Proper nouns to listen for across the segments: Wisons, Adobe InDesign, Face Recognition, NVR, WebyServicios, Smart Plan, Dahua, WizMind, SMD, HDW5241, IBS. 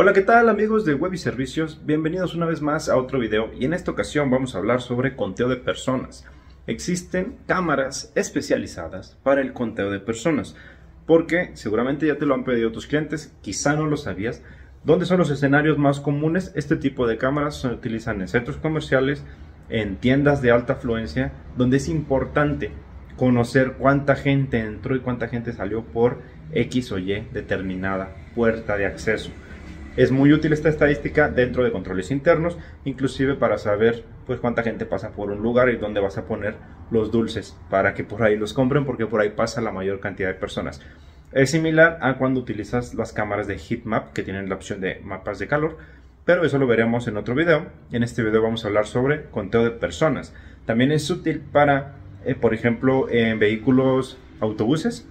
Hola, ¿qué tal amigos de Web y Servicios? Bienvenidos una vez más a otro video y en esta ocasión vamos a hablar sobre conteo de personas. Existen cámaras especializadas para el conteo de personas, porque seguramente ya te lo han pedido tus clientes, quizá no lo sabías. ¿Dónde son los escenarios más comunes? Este tipo de cámaras se utilizan en centros comerciales, en tiendas de alta afluencia, donde es importante conocer cuánta gente entró y cuánta gente salió por X o Y determinada puerta de acceso. Es muy útil esta estadística dentro de controles internos, inclusive para saber pues cuánta gente pasa por un lugar y dónde vas a poner los dulces para que por ahí los compren, porque por ahí pasa la mayor cantidad de personas. Es similar a cuando utilizas las cámaras de heatmap que tienen la opción de mapas de calor, pero eso lo veremos en otro video. En este video vamos a hablar sobre conteo de personas. También es útil para, por ejemplo, en vehículos, autobuses,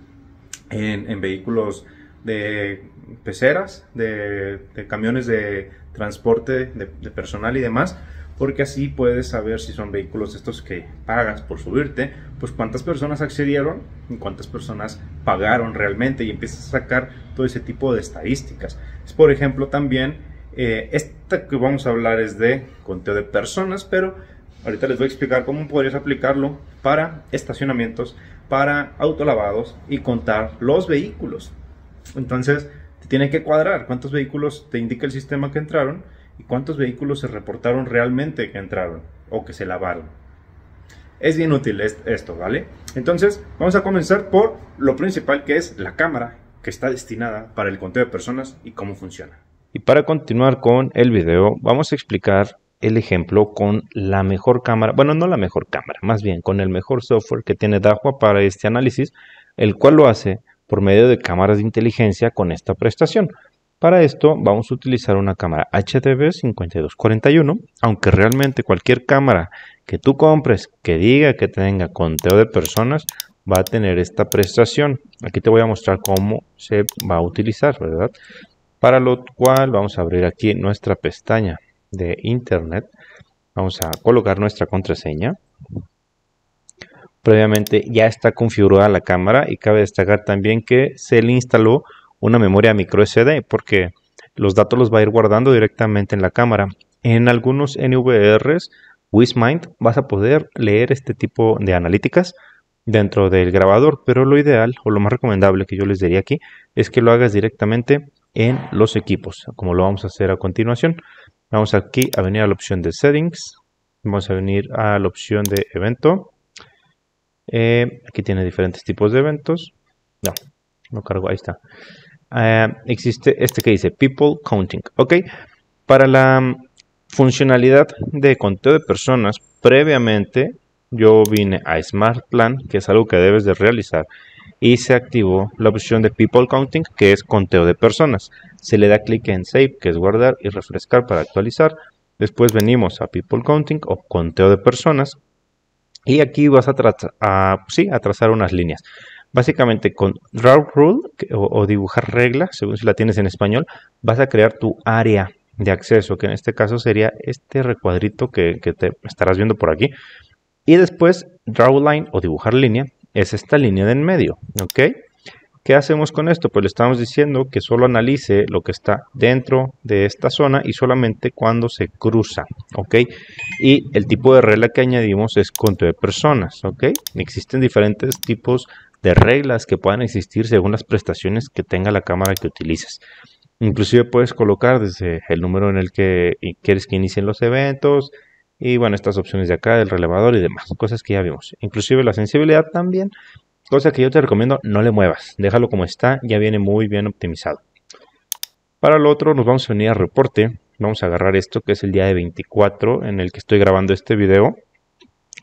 en vehículos de peceras, de camiones de transporte de personal y demás, porque así puedes saber si son vehículos estos que pagas por subirte, pues cuántas personas accedieron y cuántas personas pagaron realmente, y empiezas a sacar todo ese tipo de estadísticas. Es, por ejemplo, también esta que vamos a hablar es de conteo de personas, pero ahorita les voy a explicar cómo podrías aplicarlo para estacionamientos, para autolavados y contar los vehículos. Entonces te tiene que cuadrar cuántos vehículos te indica el sistema que entraron y cuántos vehículos se reportaron realmente que entraron o que se lavaron. Es bien útil esto, ¿vale? Entonces vamos a comenzar por lo principal, que es la cámara que está destinada para el conteo de personas y cómo funciona. Y para continuar con el video vamos a explicar el ejemplo con la mejor cámara, bueno, no la mejor cámara, más bien con el mejor software que tiene Dahua para este análisis, el cual lo hace por medio de cámaras de inteligencia con esta prestación. Para esto vamos a utilizar una cámara HDW5241, aunque realmente cualquier cámara que tú compres que diga que tenga conteo de personas va a tener esta prestación. Aquí te voy a mostrar cómo se va a utilizar, ¿verdad? Para lo cual vamos a abrir aquí nuestra pestaña de internet, vamos a colocar nuestra contraseña. Previamente ya está configurada la cámara y cabe destacar también que se le instaló una memoria micro SD, porque los datos los va a ir guardando directamente en la cámara. En algunos NVRs, WizMind, vas a poder leer este tipo de analíticas dentro del grabador, pero lo ideal o lo más recomendable que yo les diría aquí es que lo hagas directamente en los equipos, como lo vamos a hacer a continuación. Vamos aquí a venir a la opción de Settings, vamos a venir a la opción de Evento. Aquí tiene diferentes tipos de eventos. No cargo, ahí está. Existe este que dice People Counting. Ok, para la funcionalidad de conteo de personas, previamente yo vine a Smart Plan, que es algo que debes de realizar, y se activó la opción de People Counting, que es conteo de personas. Se le da clic en Save, que es guardar, y refrescar para actualizar. Después venimos a People Counting o conteo de personas. Y aquí vas a trazar unas líneas. Básicamente con Draw Rule o dibujar regla, según si la tienes en español, vas a crear tu área de acceso, que en este caso sería este recuadrito que te estarás viendo por aquí. Y después Draw Line o dibujar línea es esta línea de en medio. ¿Ok? ¿Qué hacemos con esto? Pues le estamos diciendo que solo analice lo que está dentro de esta zona y solamente cuando se cruza, ¿ok? Y el tipo de regla que añadimos es conteo de personas, ¿ok? Existen diferentes tipos de reglas que puedan existir según las prestaciones que tenga la cámara que utilices. Inclusive puedes colocar desde el número en el que quieres que inicien los eventos y, bueno, estas opciones de acá, del relevador y demás, cosas que ya vimos. Inclusive la sensibilidad también. Cosa que yo te recomiendo, no le muevas, déjalo como está, ya viene muy bien optimizado. Para lo otro nos vamos a venir a reporte, vamos a agarrar esto que es el día de 24 en el que estoy grabando este video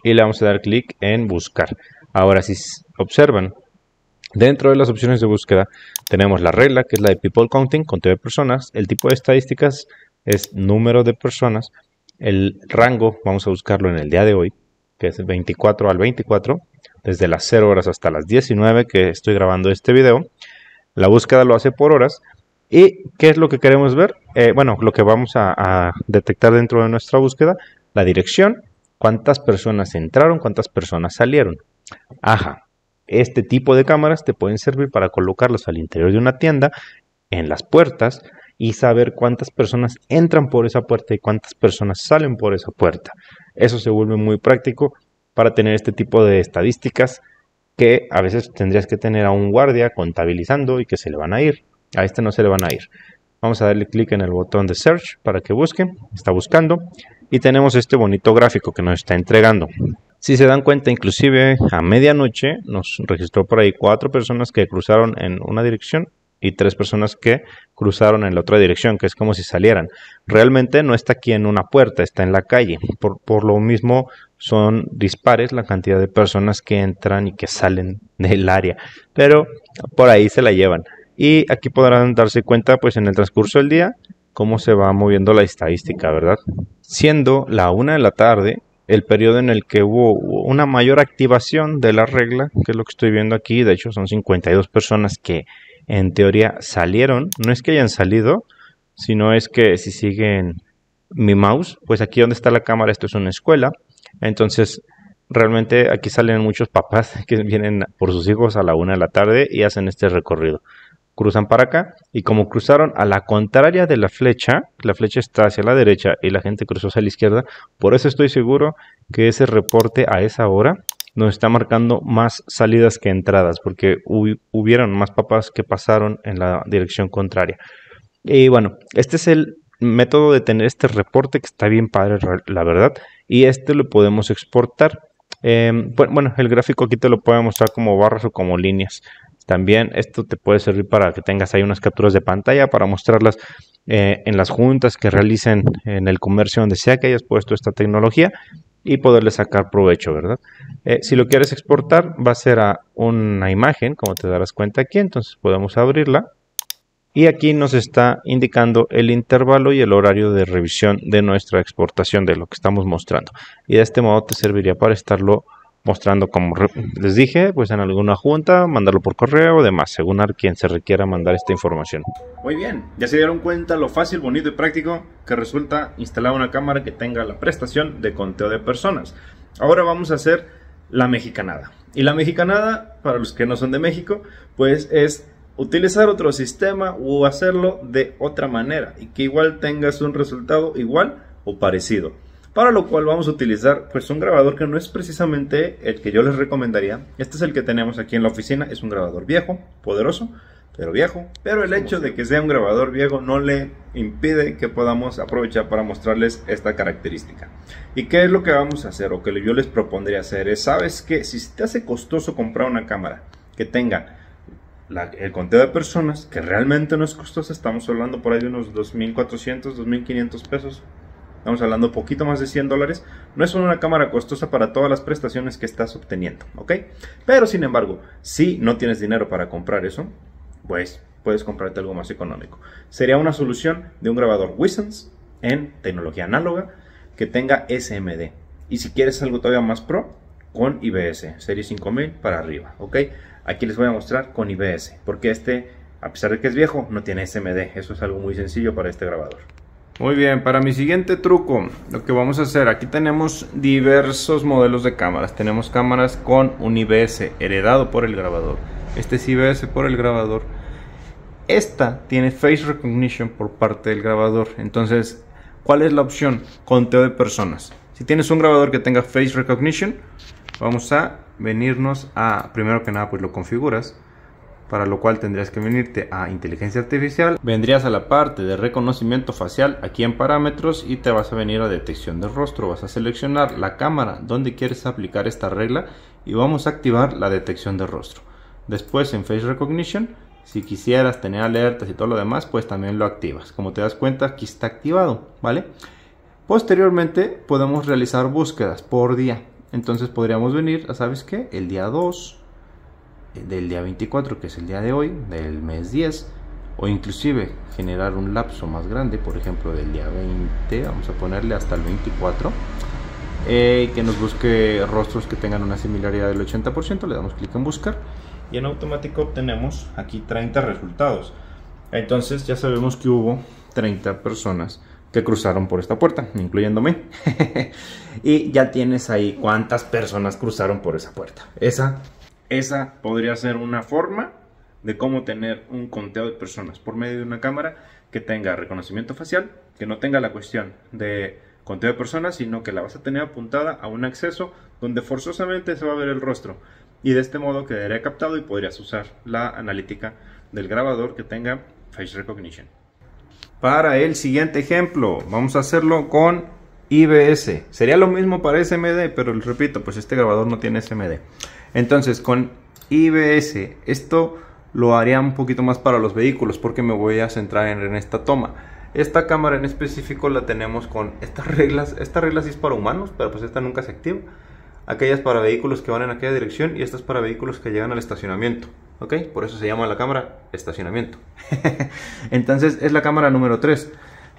y le vamos a dar clic en buscar. Ahora si observan, dentro de las opciones de búsqueda tenemos la regla que es la de People Counting, conteo de personas, el tipo de estadísticas es número de personas, el rango vamos a buscarlo en el día de hoy, que es 24 al 24, desde las 0 horas hasta las 19 que estoy grabando este video. La búsqueda lo hace por horas. ¿Y qué es lo que queremos ver? Bueno, lo que vamos a detectar dentro de nuestra búsqueda, la dirección, cuántas personas entraron, cuántas personas salieron. Ajá, este tipo de cámaras te pueden servir para colocarlas al interior de una tienda, en las puertas, y saber cuántas personas entran por esa puerta y cuántas personas salen por esa puerta. Eso se vuelve muy práctico para tener este tipo de estadísticas que a veces tendrías que tener a un guardia contabilizando y que se le van a ir. A este no se le van a ir. Vamos a darle clic en el botón de Search para que busque. Está buscando y tenemos este bonito gráfico que nos está entregando. Si se dan cuenta, inclusive a medianoche nos registró por ahí 4 personas que cruzaron en una dirección y 3 personas que cruzaron en la otra dirección, que es como si salieran. Realmente no está aquí en una puerta, está en la calle. Por lo mismo son dispares la cantidad de personas que entran y que salen del área, pero por ahí se la llevan. Y aquí podrán darse cuenta, pues en el transcurso del día, cómo se va moviendo la estadística, ¿verdad? Siendo la 1 de la tarde, el periodo en el que hubo una mayor activación de la regla, que es lo que estoy viendo aquí. De hecho, son 52 personas que en teoría salieron. No es que hayan salido, sino es que si siguen mi mouse, pues aquí donde está la cámara, esto es una escuela. Entonces, realmente aquí salen muchos papás que vienen por sus hijos a la 1 de la tarde y hacen este recorrido. Cruzan para acá y como cruzaron a la contraria de la flecha está hacia la derecha y la gente cruzó hacia la izquierda, por eso estoy seguro que ese reporte a esa hora nos está marcando más salidas que entradas, porque hubieron más papás que pasaron en la dirección contraria. Y bueno, este es el método de tener este reporte que está bien padre, la verdad, y este lo podemos exportar. Bueno, el gráfico aquí te lo puedo mostrar como barras o como líneas. También esto te puede servir para que tengas ahí unas capturas de pantalla para mostrarlas en las juntas que realicen en el comercio, donde sea que hayas puesto esta tecnología y poderle sacar provecho, ¿verdad? Si lo quieres exportar, va a ser a una imagen, como te darás cuenta aquí. Entonces podemos abrirla y aquí nos está indicando el intervalo y el horario de revisión de nuestra exportación de lo que estamos mostrando. Y de este modo te serviría para estarlo mostrando, como les dije, pues en alguna junta, mandarlo por correo o demás, según a quien se requiera mandar esta información. Muy bien, ya se dieron cuenta lo fácil, bonito y práctico que resulta instalar una cámara que tenga la prestación de conteo de personas. Ahora vamos a hacer la mexicanada. Y la mexicanada, para los que no son de México, pues es utilizar otro sistema o hacerlo de otra manera y que igual tengas un resultado igual o parecido. Para lo cual vamos a utilizar pues un grabador que no es precisamente el que yo les recomendaría. Este es el que tenemos aquí en la oficina, es un grabador viejo, poderoso, pero viejo. Pero el hecho de que sea un grabador viejo no le impide que podamos aprovechar para mostrarles esta característica. ¿Y qué es lo que vamos a hacer o que yo les propondría hacer? Es, ¿sabes qué? Si te hace costoso comprar una cámara que tenga el conteo de personas, que realmente no es costoso, estamos hablando por ahí de unos 2.400, 2.500 pesos. Estamos hablando poquito más de $100. No es una cámara costosa para todas las prestaciones que estás obteniendo, ¿ok? Pero sin embargo, si no tienes dinero para comprar eso, pues puedes comprarte algo más económico. Sería una solución de un grabador Wisons en tecnología análoga que tenga SMD. Y si quieres algo todavía más pro, con IBS, serie 5000 para arriba, ¿ok? Aquí les voy a mostrar con IBS, porque este, a pesar de que es viejo, no tiene SMD. Eso es algo muy sencillo para este grabador. Muy bien, para mi siguiente truco, lo que vamos a hacer, aquí tenemos diversos modelos de cámaras. Tenemos cámaras con un IBS heredado por el grabador. Este es IBS por el grabador. Esta tiene Face Recognition por parte del grabador. Entonces, ¿cuál es la opción? Conteo de personas. Si tienes un grabador que tenga Face Recognition, vamos a venirnos a, primero que nada, pues lo configuras. Para lo cual tendrías que venirte a inteligencia artificial, vendrías a la parte de reconocimiento facial, aquí en parámetros, y te vas a venir a detección de rostro. Vas a seleccionar la cámara donde quieres aplicar esta regla y vamos a activar la detección de rostro. Después en Face Recognition, si quisieras tener alertas y todo lo demás, pues también lo activas. Como te das cuenta, aquí está activado, ¿vale? Posteriormente podemos realizar búsquedas por día. Entonces podríamos venir a, ¿sabes qué? El día 2... del día 24, que es el día de hoy, del mes 10, o inclusive generar un lapso más grande, por ejemplo del día 20, vamos a ponerle hasta el 24, que nos busque rostros que tengan una similaridad del 80%, le damos clic en buscar y en automático obtenemos aquí 30 resultados. Entonces ya sabemos que hubo 30 personas que cruzaron por esta puerta, incluyéndome. Y ya tienes ahí cuántas personas cruzaron por esa puerta. Esa podría ser una forma de cómo tener un conteo de personas por medio de una cámara que tenga reconocimiento facial, que no tenga la cuestión de conteo de personas, sino que la vas a tener apuntada a un acceso donde forzosamente se va a ver el rostro, y de este modo quedaría captado y podrías usar la analítica del grabador que tenga Face Recognition. Para el siguiente ejemplo vamos a hacerlo con IBS. Sería lo mismo para SMD, pero les repito, pues este grabador no tiene SMD. Entonces con IBS esto lo haría un poquito más para los vehículos, porque me voy a centrar en esta toma. Esta cámara en específico la tenemos con estas reglas. Esta regla sí es para humanos, pero pues esta nunca se activa. Aquellas para vehículos que van en aquella dirección, y estas para vehículos que llegan al estacionamiento. ¿Ok? Por eso se llama la cámara estacionamiento. Entonces es la cámara número 3.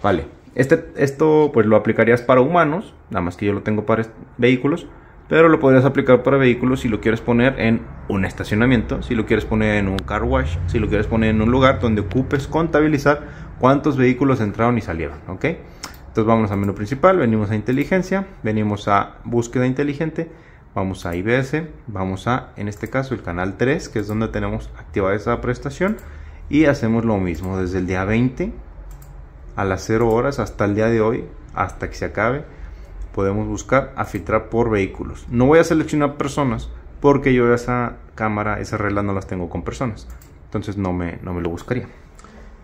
Vale. Esto pues lo aplicarías para humanos, nada más que yo lo tengo para vehículos, pero lo podrías aplicar para vehículos si lo quieres poner en un estacionamiento, si lo quieres poner en un car wash, si lo quieres poner en un lugar donde ocupes contabilizar cuántos vehículos entraron y salieron. ¿Ok? Entonces vamos al menú principal, venimos a inteligencia, venimos a búsqueda inteligente, vamos a IBS, vamos a, en este caso, el canal 3, que es donde tenemos activada esa prestación, y hacemos lo mismo desde el día 20 a las 0 horas hasta el día de hoy, hasta que se acabe. Podemos buscar a filtrar por vehículos. No voy a seleccionar personas porque yo esa cámara, esa regla no las tengo con personas, entonces no me lo buscaría.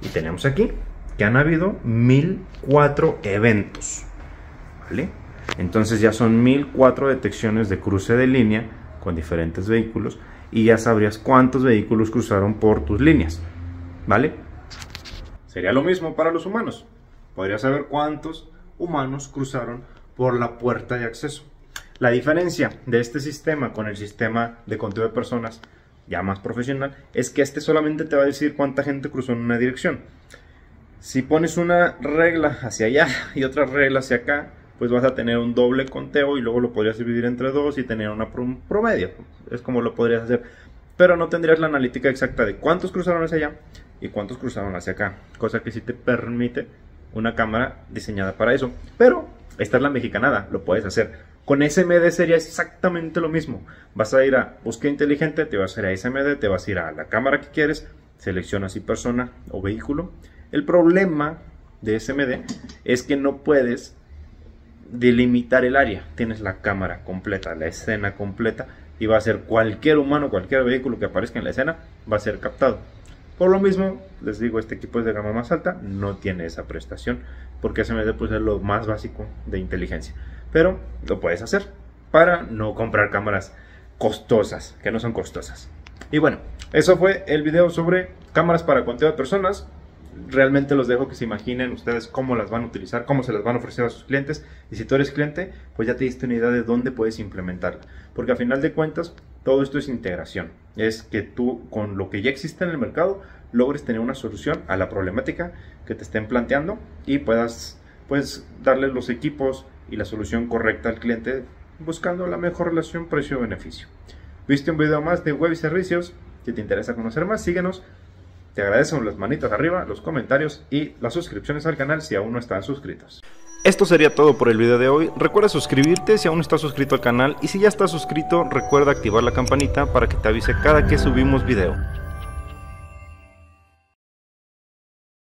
Y tenemos aquí que han habido 1004 eventos, ¿vale? Entonces ya son 1004 detecciones de cruce de línea con diferentes vehículos, y ya sabrías cuántos vehículos cruzaron por tus líneas, ¿vale? Sería lo mismo para los humanos. Podría saber cuántos humanos cruzaron por la puerta de acceso. La diferencia de este sistema con el sistema de conteo de personas ya más profesional es que este solamente te va a decir cuánta gente cruzó en una dirección. Si pones una regla hacia allá y otra regla hacia acá, pues vas a tener un doble conteo, y luego lo podrías dividir entre dos y tener un promedio. Es como lo podrías hacer, pero no tendrías la analítica exacta de cuántos cruzaron hacia allá y cuántos cruzaron hacia acá, cosa que sí te permite una cámara diseñada para eso. Pero esta es la mexicanada, lo puedes hacer. Con SMD sería exactamente lo mismo. Vas a ir a búsqueda inteligente, te vas a ir a SMD, te vas a ir a la cámara que quieres, seleccionas si persona o vehículo. El problema de SMD es que no puedes delimitar el área. Tienes la cámara completa, la escena completa, y va a ser cualquier humano, cualquier vehículo que aparezca en la escena va a ser captado. Por lo mismo, les digo, este equipo es de gama más alta, no tiene esa prestación, porque SMD pues es lo más básico de inteligencia. Pero lo puedes hacer para no comprar cámaras costosas, que no son costosas. Y bueno, eso fue el video sobre cámaras para conteo de personas. Realmente los dejo que se imaginen ustedes cómo las van a utilizar, cómo se las van a ofrecer a sus clientes. Y si tú eres cliente, pues ya te diste una idea de dónde puedes implementarla, porque a final de cuentas todo esto es integración. Es que tú, con lo que ya existe en el mercado, logres tener una solución a la problemática que te estén planteando y puedas, pues, darle los equipos y la solución correcta al cliente, buscando la mejor relación precio-beneficio. Viste un video más de web y servicios. Si te interesa conocer más, síguenos. Te agradecemos las manitas arriba, los comentarios y las suscripciones al canal si aún no están suscritos. Esto sería todo por el video de hoy. Recuerda suscribirte si aún no estás suscrito al canal, y si ya estás suscrito, recuerda activar la campanita para que te avise cada que subimos video.